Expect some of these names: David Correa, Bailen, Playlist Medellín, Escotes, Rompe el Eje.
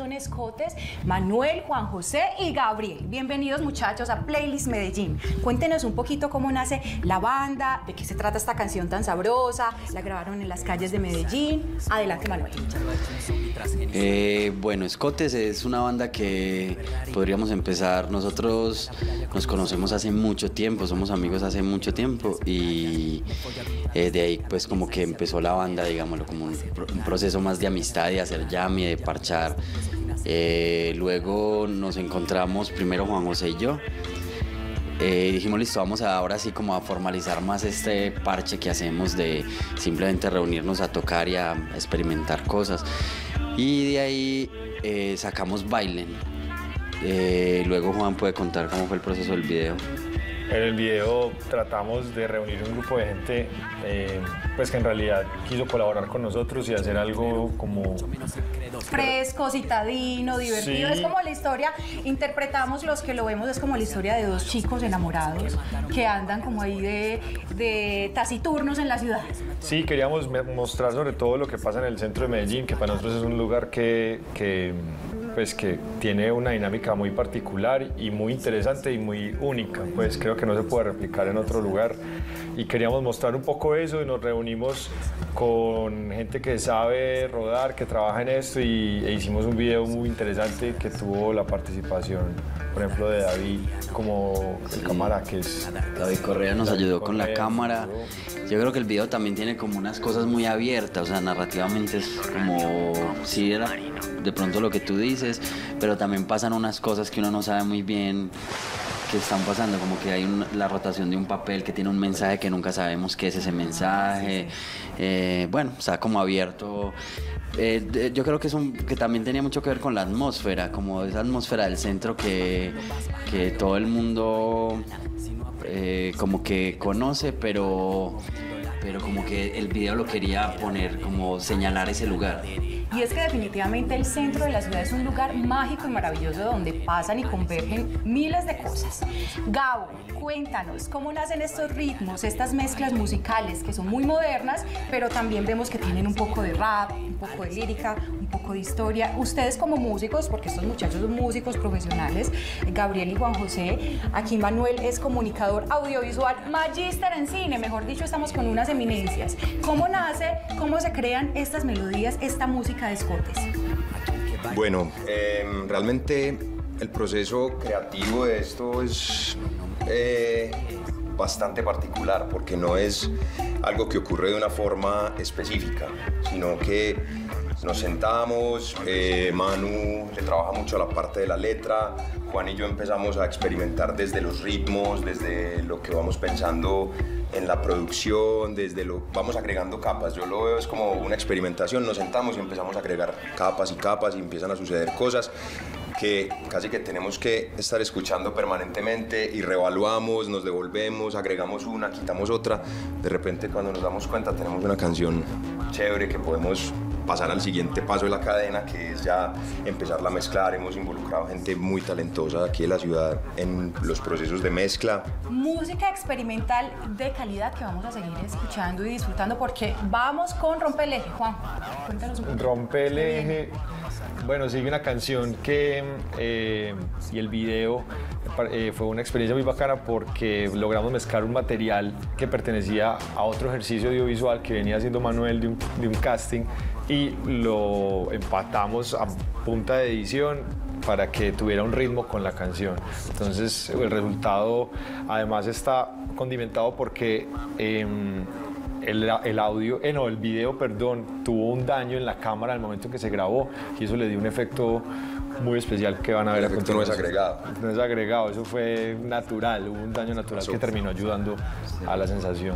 son Escotes, Manuel, Juan José y Gabriel. Bienvenidos, muchachos, a Playlist Medellín. Cuéntenos un poquito cómo nace la banda, de qué se trata esta canción tan sabrosa. La grabaron en las calles de Medellín. Adelante, Manuel. Bueno, Escotes es una banda que podríamos empezar. Nosotros nos conocemos hace mucho tiempo, somos amigos hace mucho tiempo y de ahí pues como que empezó la banda, digámoslo, como un proceso más de amistad, de hacer jam y de parchar. Luego nos encontramos primero Juan José y yo. Dijimos, listo, vamos ahora sí como a formalizar más este parche que hacemos de simplemente reunirnos a tocar y a experimentar cosas. Y de ahí sacamos Bailen. Luego Juan puede contar cómo fue el proceso del video. En el video tratamos de reunir un grupo de gente pues que en realidad quiso colaborar con nosotros y hacer algo como fresco, citadino, divertido. Sí. Es como la historia, interpretamos los que lo vemos, es como la historia de dos chicos enamorados que andan como ahí de taciturnos en la ciudad. Sí, queríamos mostrar sobre todo lo que pasa en el centro de Medellín, que para nosotros es un lugar que tiene una dinámica muy particular y muy interesante y muy única, pues creo que no se puede replicar en otro lugar y queríamos mostrar un poco eso y nos reunimos con gente que sabe rodar, que trabaja en esto e hicimos un video muy interesante que tuvo la participación, por ejemplo, de David como el cámara, que es... David Correa nos ayudó con la cámara. Yo creo que el video también tiene como unas cosas muy abiertas, o sea, narrativamente es como... Sí, era de pronto lo que tú dices, pero también pasan unas cosas que uno no sabe muy bien que están pasando, como que hay la rotación de un papel que tiene un mensaje que nunca sabemos qué es ese mensaje. Bueno, o sea, como abierto. Yo creo que es que también tenía mucho que ver con la atmósfera, como esa atmósfera del centro que todo el mundo como que conoce, pero como que el video lo quería poner, como señalar ese lugar. Y es que definitivamente el centro de la ciudad es un lugar mágico y maravilloso donde pasan y convergen miles de cosas. Gabo, cuéntanos, ¿cómo nacen estos ritmos, estas mezclas musicales que son muy modernas, pero también vemos que tienen un poco de rap, un poco de lírica, un poco de historia? Ustedes como músicos, porque estos muchachos son músicos profesionales, Gabriel y Juan José, aquí Manuel es comunicador audiovisual, magíster en cine, mejor dicho, estamos con unas eminencias. ¿Cómo nace, cómo se crean estas melodías, esta música de Escotes? Bueno, realmente el proceso creativo de esto es bastante particular porque no es algo que ocurre de una forma específica, sino que nos sentamos, Manu le trabaja mucho la parte de la letra, Juan y yo empezamos a experimentar desde los ritmos, desde lo que vamos pensando en la producción, vamos agregando capas. Yo lo veo es como una experimentación, nos sentamos y empezamos a agregar capas y capas y empiezan a suceder cosas que casi que tenemos que estar escuchando permanentemente y reevaluamos, nos devolvemos, agregamos una, quitamos otra. De repente cuando nos damos cuenta tenemos una canción chévere que podemos pasar al siguiente paso de la cadena, que es ya empezarla a mezclar. Hemos involucrado gente muy talentosa aquí en la ciudad en los procesos de mezcla. Música experimental de calidad que vamos a seguir escuchando y disfrutando porque vamos con Rompe el Eje. Juan, cuéntanos un poco. Rompe el Eje, bueno, sigue una canción que y el video fue una experiencia muy bacana porque logramos mezclar un material que pertenecía a otro ejercicio audiovisual que venía haciendo Manuel de un casting y lo empatamos a punta de edición para que tuviera un ritmo con la canción. Entonces el resultado además está condimentado porque el video, perdón, tuvo un daño en la cámara al momento en que se grabó y eso le dio un efecto muy especial que van a ver a continuación. No es agregado. No es agregado, eso fue natural, hubo un daño natural que terminó ayudando a la sensación.